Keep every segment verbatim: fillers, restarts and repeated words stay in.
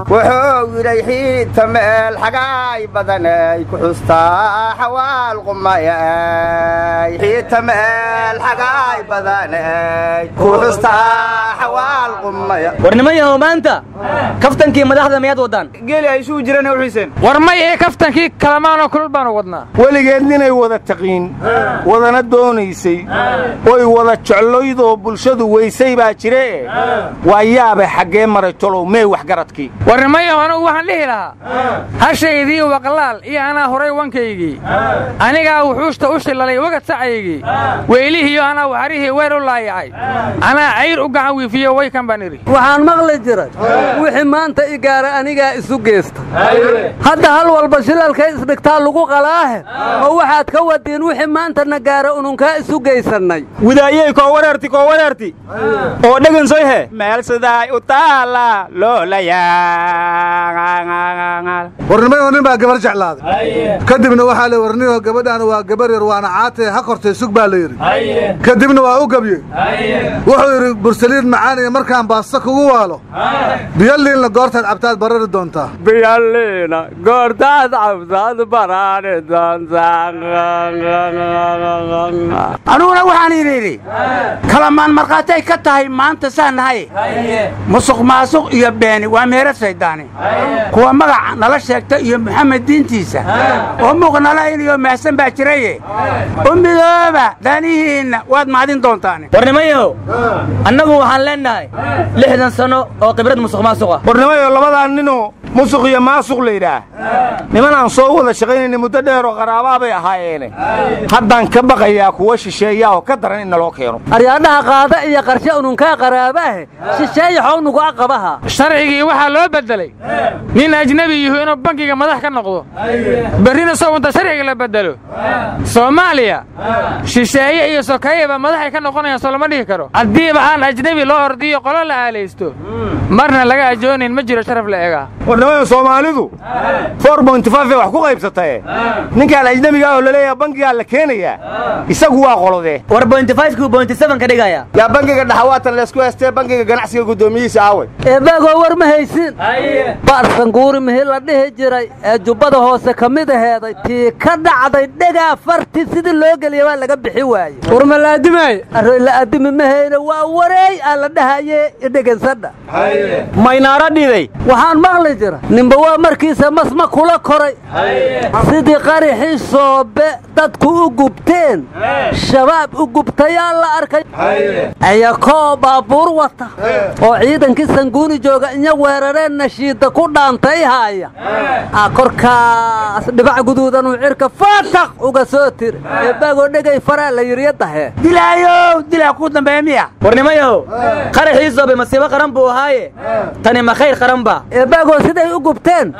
وحو ريحي تمال حقاي بدناي كحستا حوال قماياي ريحي تمال حقاي بدناي كحستا حوال قماياي ورنمي يا مانتا كفتنكي مدحدا مياد ودان قيلي اي شو جيران وحسين ورمي كفتنكي كلامانو كل بان ودنا ولي قدنا ودا تقين ودنا دونيسي وي ودا جعلويدو بلشدو ويسي با جيره ويابا حقي مرتلو مي wax garadkii warnimayo anagu waxaan leeyahay hashaydii waqlaal iyo ana horay wankaygi aniga wuxuusta u shilay waga sacaygi weelihiyo ana waxarihi weer u laayay ana ayr u gacan wiifiyo way kan baniri waxaan maqli jiray wixii maanta i gaara aniga isu geesta hadda hal walba shilalka isdhigtaa lagu qalaahe oo waxaad ka wadeen wixii maanta na gaara ununka isu geysanay widaayay ko wararti ko wararti oo dhagan soo he meel sidaay u taala لا يا ورنمي ورنبا قبر جعلاد كدبنا وحاله ورنيه قبدان وقبر وانا عاته حقرته سوق باليري كدبنا وا او قبيه وحو برسلين معانا مركان باصك ugu waalo biyalina goortan abtaad barar doonta biyalina goortaad abtaad barar doonta anuna waxaan yiri kalamaan marqaatay ka tahay maanta saanahay musuq maasuq iyo been waa meerad saydani kuwa magac nala sheegtay iyo maxamed diintiisa oo muqnalayn iyo maahsan baa jiray umidooba daniina waad maadin doontaan warnimayo annagu waxaan leenahay lixdan sano oo khibrad musuq maasuq ah warnimayo labadaan nino musuq iyo maasuq leeyahay niman aan soo wada shaqaynay muddo dheer oo qaraabo ay ahaayeen haddaan ka baqayaa kuwa shisheeya oo ka daran in loo keeno ariyaadaha qaada iyo qarsha ununka qaraabaha shisheeyo xawnugu aqabaha sharciigi waxa loo bedelay nin ajnabi yahay inuu bankiga madax ka noqdo barina soo wada sharciiga la bedelo Soomaaliya shisheeye iyo sokeeyaba madax ka noqonayaan Soomaaliya dhigi karo hadii baan ajnabi loo ordiyo qolo la aalaysto marna laga ajoonin ma jiro sharaf la eega warnaa Soomaalidu four point five wax ku qaybsatay ninka ajnabiga oo leeyahay bankiga la keenaya isagu waa qolode four point five point seven ka dhigaya ya bankiga dhaxawaatan la isku haystay bankiga ganacsiga guddoomiyiisa aaway war ma haysin barsan guur mehla dhehe jiray ee jubada hoose kamid aheeday tii ka dhacday dhaga farti sidii loo galiyay laga bixi waayay war ma laadimay la aadimay mehayna waa wareey ala dhahaye dhageysada haye maynaara dhiday waxaan maqli jiray nimba waa markiisa masma kula koray haye sidii qariixi soobe dadku u gubteen shabaab u gubtay la arkay haye ayako baabuur wata oo ciidankii sanguuni jooga in weerareen nashiida ku dhaantay haaya a korka dhibac guduudan oo cirka faataq uga soo tir ee baago dhigay fara la yiriyadahay dilaayo dilaa ku dambeemiya warnimayo qaraxiiso be masiba qaran buu haaye tani ma khayr qaran ba ee baago siday u gubteen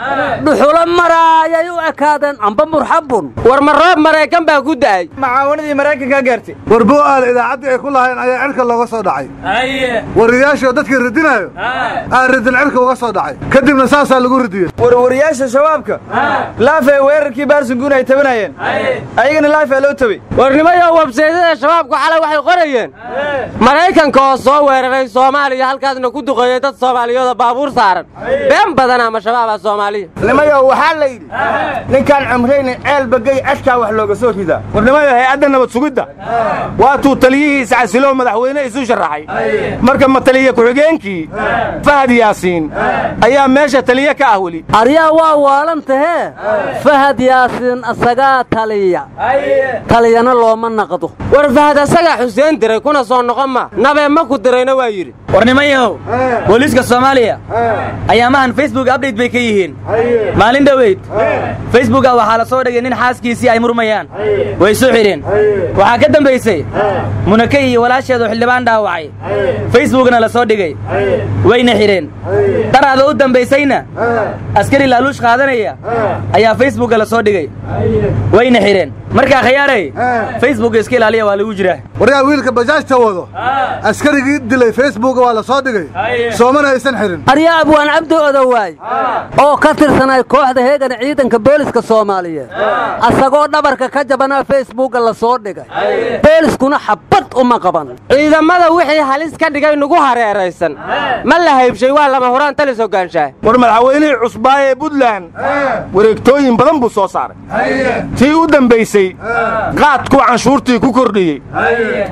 dhuxula maraayay u akaadan amba murxabun war maroob mareekan baa gudaay macaawanadii maraakanka gaartay war buu aad idaacada ay ku lahayn ayaa cirka laga soo dhacay haye wariyaasho dadka ridinayo arid العركه وقصو دحي كدبنا ساسا لو رديين ورورياشا شبابكا لافاي ويرركي بارسنغون اي تبنايين ايغنا لافاي لو تبي ورنمايا وبسيده شبابكو حاله waxay qorayeen mareykanka soo weeraray Soomaaliya halkaasna ku duqeeyay dad Soomaaliyeed baabuur saaran been badan ama shabaab Soomaaliyeed nimayo waxa la yiri ninkan umreyn eel bagay ashka wax looga soo ridaa warnimayo hay'adda nabad sugida waa tuu taliyihiis casilo madaxweyne isu sharaxay marka ma taliye ku xigeenkii faahad ياسين ايا ماشا تليا كاهولي اريا وا والنته فهد ياسين اسغا تليا تليانا لوما نقدو ور فهد اسغا حسين دري كنا سو نقما نبا ما كو درينا وا يري ورنيمايو بوليسكا Soomaaliya ايا ما ان فيسبوك ابديت بي كيهين مالين دويت فيسبوك waxa la soo dhigay nin xaaskiisi ay murmayaan way soo xireen waxa ka dambeysay munakay walaasheedu xildhibaan dhaawacay facebookna la soo dhigay wayna xireen ترى لو دمبيسينا عسكري لالوش قادنيا ايا فيسبوك لا سو دغاي وين خيرين marka khayaaray facebook iska ilaaliya waa lagu jiraa waraya wiilka bajaaj ta wado askariga dilay facebook ولا صادقي سومنا يسنحرن أريا أبو أن عبد أدواي أو كثر سنة كوحدة هيدا نعيدن كبوليس كسومالية أسقون نبرك كجبنا فيسبوك الله صادقي بوليس كنا حبط أم قبنا إذا ماذا وحي حاليس كان دقاي نجوها رأي رئيسن ما له هيبشي ولا ما هران تلي سوقان شيء مرمل عويلي عصباي بدلان وركتوين بدن بصوصار تيودن بيسي قات كو عن شورتي كوكردي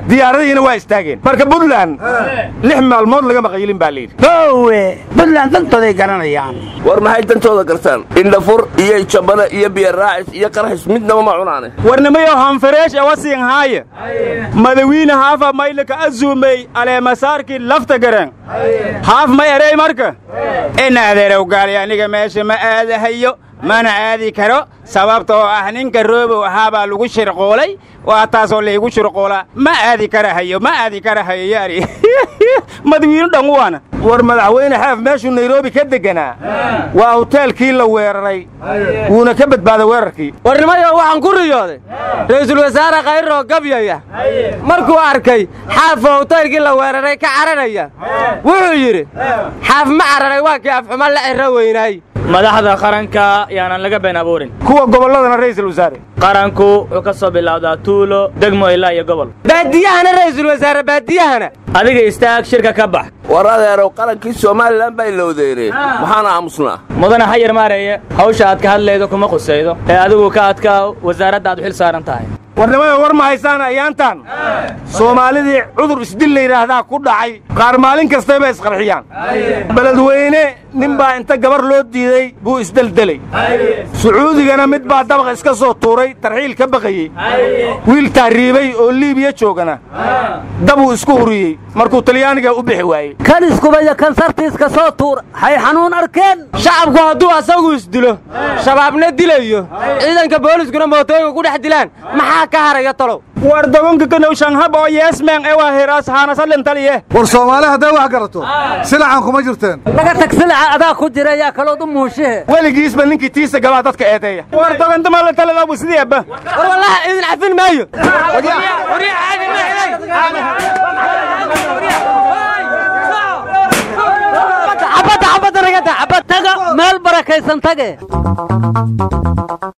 دياري هنا وايستاجين بركب بدلان لحمة المرض لقى مقيلين بالليل. هوه بدلان تنتظر كنا يعني. ورمحي تنتظر كرتان. إن الفر إيه يشبنا إيه بيراعس إيه كرهش مدنا وما عنانه. ورنميه هم فريش أوسين هاي. مذوين هاف ما يلك أزومي على مسارك لفت كرن. هاف ما يري مركه. إن هذا لو قال يعني كماشي ما هذا هيو. mana aadi karo sababtoo ah ninka roobo waxa baa lagu shirqoolay waa taasoo leeyahay shirqoola ma aadi kara hayo ma aadi kara hayo yaari madwiin dhan waana war madaxweyne xaaf meesha Nairobi ka deganaa waa hotelkii la weeraray wuuna ka badbaado weerarkii warnimayo waxaan ku riyooday ra'iisul wasaare Khayro Gabyaya markuu arkay xaaf hotelkii la weeraray ka aranaya wuxuu yiri xaaf ma araray waa ka afxuma la irra weynay madaxda qaranka yaana laga been aboorin kuwa goboladana ra'iisul wasaare qaranku oo ka soo bilaawda Tuulo degmo ilaa iyo gobol baadiyahana ra'iisul wasaare baadiyahana adiga istaag shirka ka bax waradeero qaranka Soomaaliland bay loodeereen waxaana aamusnaa mudana hayr maareeye hawsha aad ka hadlaydo kuma qusaydo ee adigu ka adka wasaaradda aad u xil saaran tahay warnimada war ma haysan ayaantan Soomaalida cudur isdil leeyahay ku dhacay qaar maalin kasta bay isqarxiyaan baladweyne nin baa inta gabar loo diiday buu isdaldelay Suuudigana mid baa dabaq iska soo tuuray tarxiil ka baqayay wiil taariibay oo Liibiya joogana dabu isku huriyay markuu Talyaaniga u bixi waayay kan isku baya kansartiis ka soo tuur hay xanuun arkeen shacabku haduu asagu isdilo shabaabna dilayo ciidanka booliskuna mootooyinka ku dhex dilaan كهر يطلو واردون كنا وشانها بايس من أوى هراس هانا سلم تليه والصومالي هذا وعقرته سلعة عنكم أجرتين لقتك سلعة أدا خد ريا كلو ضمه شيء والجيس بنك تيس جواتك أتيه واردون أنت ما لتلا لا بسنيب والله إذن عفن مايو وريا وريا عادي عبد عبد رجعت عبد تجا مال بركة سنتجا